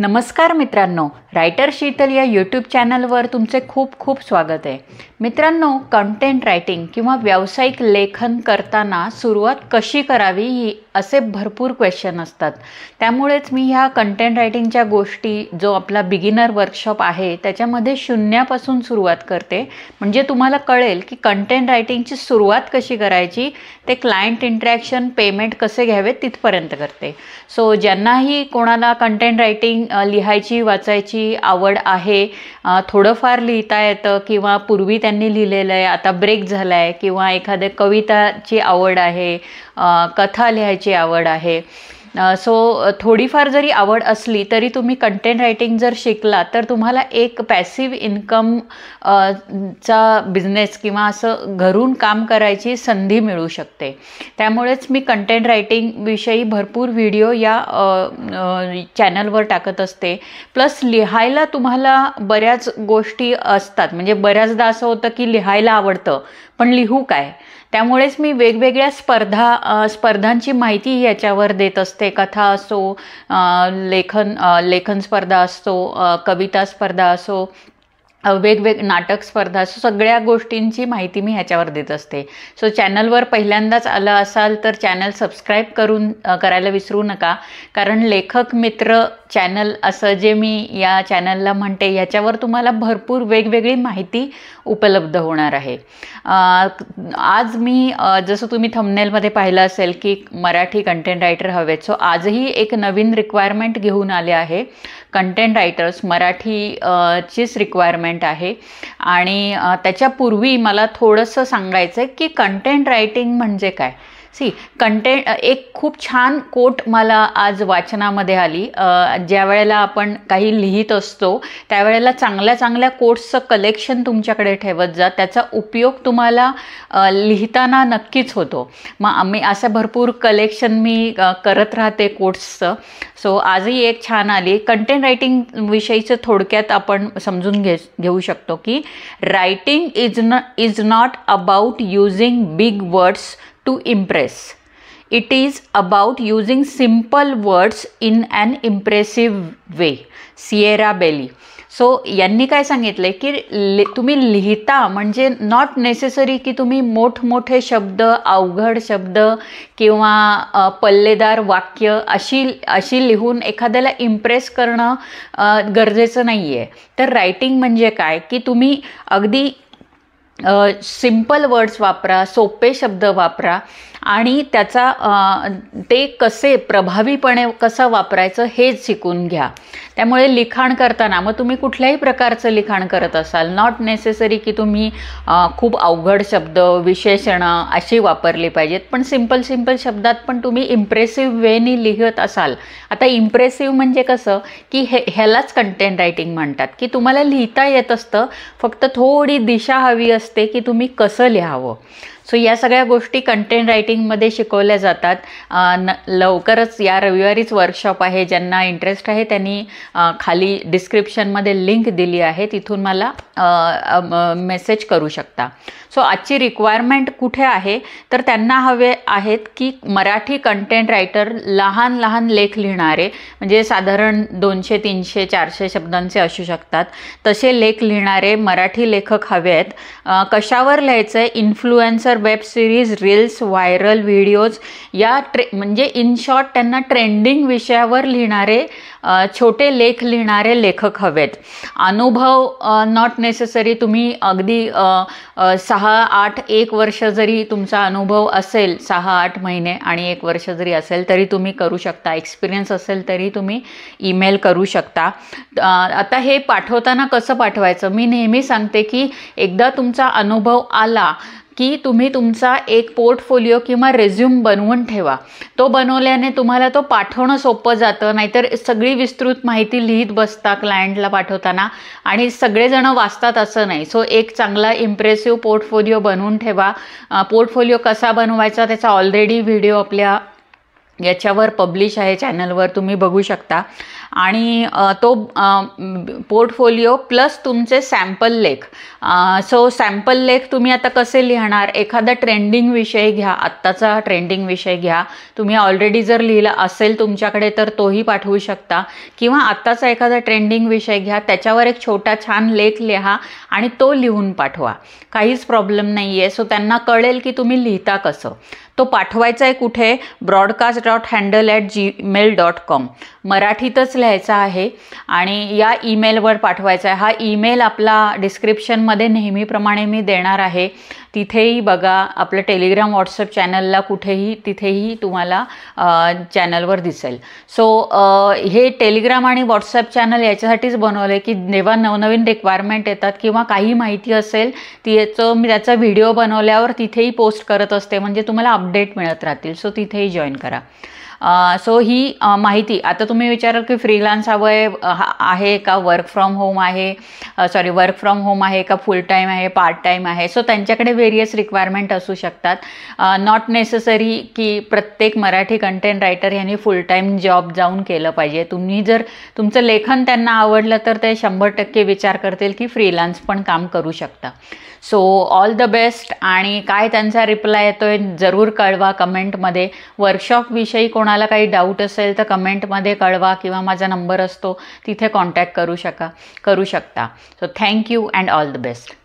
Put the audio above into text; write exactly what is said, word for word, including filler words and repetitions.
नमस्कार मित्रांनो, रायटर शीतल या यूट्यूब चॅनलवर तुमचे खूप खूप स्वागत आहे। मित्रांनो, कंटेंट रायटिंग किंवा व्यावसायिक लेखन करताना सुरुवात कशी करावी ही असे भरपूर क्वेश्चन असतात। त्यामुळेच मी ह्या कंटेंट रायटिंगच्या गोष्टी जो आपला बिगिनर वर्कशॉप आहे त्याच्यामध्ये शून्यापासून सुरुवात करते, म्हणजे तुम्हाला कळेल की कंटेंट रायटिंगची सुरुवात कशी करायची, ते क्लायंट इंटरॅक्शन, पेमेंट कसे घ्यावे तिथपर्यंत करते। सो ज्यांनाही कोणाला कंटेंट रायटिंग लिहायची वाचायची आवड आहे, थोडंफार लिहिता येतं किंवा पूर्वी त्यांनी लिहिलेलं आहे, आता ब्रेक झाला आहे, किंवा एखाद्या कविताची आवड आहे, कथा लिहायची आवड आहे, सो थोडीफार जरी आवड असली तरी तुम्ही कंटेंट रायटिंग जर शिकला तर तुम्हाला एक पॅसिव इन्कम चा बिझनेस किंवा असं घरून काम करायची संधी मिळू शकते। त्यामुळेच मी कंटेंट रायटिंग विषयी भरपूर व्हिडिओ या चॅनलवर टाकत असते। प्लस लिहायला तुम्हाला बऱ्याच गोष्टी असतात, म्हणजे बऱ्याचदा असं होतं की लिहायला आवडतं पण लिहू काय, त्यामुळेच मी वेगवेगळ्या स्पर्धा स्पर्धांची माहिती याच्यावर देत असते। कथा असो, लेखन लेखन स्पर्धा असो, कविता स्पर्धा असो, वेगवेग नाटक स्पर्धा असो, सगळ्या गोष्टींची माहिती मी ह्याच्यावर देत असते। सो चॅनलवर पहिल्यांदाच आला असाल तर चॅनल सबस्क्राईब करून करायला विसरू नका, कारण लेखक मित्र चॅनल असं जे मी या चॅनलला म्हणते ह्याच्यावर तुम्हाला भरपूर वेगवेगळी माहिती उपलब्ध होणार आहे। आज मी, जसं तुम्ही थंबनेलमध्ये पाहिलं असेल की मराठी कंटेंट रायटर हवेत, सो आजही एक नवीन रिक्वायरमेंट घेऊन आले आहे। कंटेंट रायटर्स मराठी चीच रिक्वायरमेंट आहे। आणि त्याच्यापूर्वी मला थोडंसं सांगायचं की कंटेंट रायटिंग म्हणजे काय। सी कंटेंट, एक खूप छान कोट मला आज वाचनामध्ये आली। ज्या वेळेला आपण काही लिहित असतो त्यावेळेला चांगल्या चांगल्या कोट्सचं कलेक्शन तुमच्याकडे ठेवत जा, त्याचा उपयोग तुम्हाला लिहिताना नक्कीच होतो। मग आम्ही असं भरपूर कलेक्शन मी करत राहते कोट्सचं। सो आजही एक छान आली। कंटेंट रायटिंग विषयीचं थोडक्यात आपण समजून घे घेऊ शकतो की रायटिंग इज न is not about using big words to impress. It is about using simple words in an impressive way. Sierra Belli. So so, यांनी काय सांगितलं की लि तुम्ही लिहिता म्हणजे नॉट नेसेसरी की तुम्ही मोठमोठे शब्द, अवघड शब्द किंवा पल्लेदार वाक्य अशी अशी लिहून एखाद्याला इम्प्रेस करणं गरजेचं नाही आहे। तर रायटिंग म्हणजे काय की तुम्ही अगदी सिंपल वर्ड्स वापरा, सोपे शब्द वापरा आणि त्याचा ते कसे प्रभावीपणे कसं वापरायचं हे शिकून घ्या। त्यामुळे लिखाण करताना मग तुम्ही कुठल्याही प्रकारचं लिखाण करत असाल, नॉट नेसेसरी की तुम्ही खूप अवघड शब्द, विशेषणं अशी वापरली पाहिजेत, पण सिंपल सिंपल शब्दात पण तुम्ही इम्प्रेसिव्ह वेनी लिहत असाल। आता इम्प्रेसिव्ह म्हणजे कसं की हे ह्यालाच कंटेंट रायटिंग म्हणतात की तुम्हाला लिहिता येत असतं, फक्त थोडी दिशा हवी असते की तुम्ही कसं लिहावं। सो या सगळ्या गोष्टी कंटेंट रायटिंगमध्ये शिकवल्या जातात। न लवकरच या रविवारीच वर्कशॉप आहे, ज्यांना इंटरेस्ट आहे त्यांनी खाली डिस्क्रिप्शनमध्ये लिंक दिली आहे, तिथून मला मेसेज करू शकता। सो आजची रिक्वायरमेंट कुठे आहे तर त्यांना हवे आहेत की मराठी कंटेंट रायटर लहान लहान लेख लिहिणारे, म्हणजे साधारण दोनशे तीनशे चारशे शब्दांचे असू शकतात, तसे लेख लिहिणारे मराठी लेखक हवे आहेत। कशावर लिहायचं आहे? Influencer, web series, reels, viral videos या ट्रे म्हणजे इन शॉर्ट त्यांना ट्रेंडिंग विषयावर लिहिणारे छोटे लेख लिहिणारे लेखक हवेत। अनुभव नॉट नेसेसरी, तुम्ही अगदी सहा आठ एक वर्ष जरी तुमचा अनुभव असेल, सहा आठ महिने आणि एक वर्ष जरी असेल तरी तुम्ही करू शकता। एक्सपिरियन्स असेल तरी तुम्ही ईमेल करू शकता। आता हे पाठवताना कसं पाठवायचं, मी नेहमी सांगते की एकदा तुमचा अनुभव आला की तुम्ही तुमचा एक पोर्टफोलिओ किंवा रेझ्युम बनवून ठेवा। तो बनवल्याने तुम्हाला तो पाठवणं सोपं जातं, नाहीतर सगळी विस्तृत माहिती लिहित बसता क्लायंटला पाठवताना आणि सगळेजण वाचतात असं नाही। सो एक चांगला इम्प्रेसिव्ह पोर्टफोलिओ बनवून ठेवा। पोर्टफोलिओ कसा बनवायचा त्याचा ऑलरेडी व्हिडिओ आपल्या याच्यावर पब्लिश आहे, चॅनलवर तुम्ही बघू शकता। आणि तो पोर्टफोलिओ प्लस तुमचे सैम्पल लेख. सो सैम्पल लेख तुम्ही आता कसे लिहिणार, एखादा ट्रेंडिंग विषय घ्या, आत्ताचा ट्रेंडिंग विषय घ्या, तुम्ही ऑलरेडी जर लिहिला असेल तुमच्याकडे तर तोही पाठवू शकता, किंवा आत्ताचा एखादा ट्रेंडिंग विषय घ्या, त्याच्यावर एक छोटा छान लेख लिहा आणि तो लिहून पाठवा, काहीच प्रॉब्लेम नाही आहे. सो त्यांना कळेल की तुम्ही लिहिता कसं. तो पाठवायचा आहे कुठे, broadcast dot handle at Gmail dot com, मराठीतच लिहायचा आहे आणि या ईमेलवर पाठवायचा आहे. हा ईमेल आपला डिस्क्रिप्शनमध्ये नेहमीप्रमाणे मी देणार आहे, तिथेही बघा, आपलं टेलिग्राम व्हॉट्सअप चॅनलला कुठेही तिथेही तुम्हाला चॅनलवर दिसेल. सो हे टेलिग्राम आणि व्हॉट्सअप चॅनल याच्यासाठीच बनवलं आहे की जेव्हा नवनवीन रिक्वायरमेंट येतात किंवा काही माहिती असेल ती याचं मी त्याचा व्हिडिओ बनवल्यावर तिथेही पोस्ट करत असते, म्हणजे तुम्हाला अपडेट मिळत राहतील. सो तिथेही जॉईन करा. सो uh, so, ही uh, माहिती आता तुम्ही विचाराल की फ्रीलान्स हवं आहे का वर्क फ्रॉम होम आहे, सॉरी वर्क फ्रॉम होम आहे का फुल टाईम आहे पार्ट टाईम आहे. सो so, त्यांच्याकडे व्हेरियस रिक्वायरमेंट असू शकतात, नॉट नेसेसरी की प्रत्येक मराठी कंटेंट रायटर यांनी फुल टाईम जॉब जाऊन केलं पाहिजे. तुम्ही जर तुमचं लेखन त्यांना आवडलं तर ते शंभर टक्के विचार करतील की फ्रीलान्स पण काम करू शकता. So all the best. आणि काय त्यांचा रिप्लाय येतो आहे जरूर कळवा कमेंटमध्ये. वर्कशॉपविषयी कोणा मला काही डाऊट असेल तर कमेंटमध्ये कळवा किंवा माझा नंबर असतो तिथे कॉन्टॅक्ट करू शका करू शकता. So thank you and all the best.